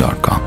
Zameen.com.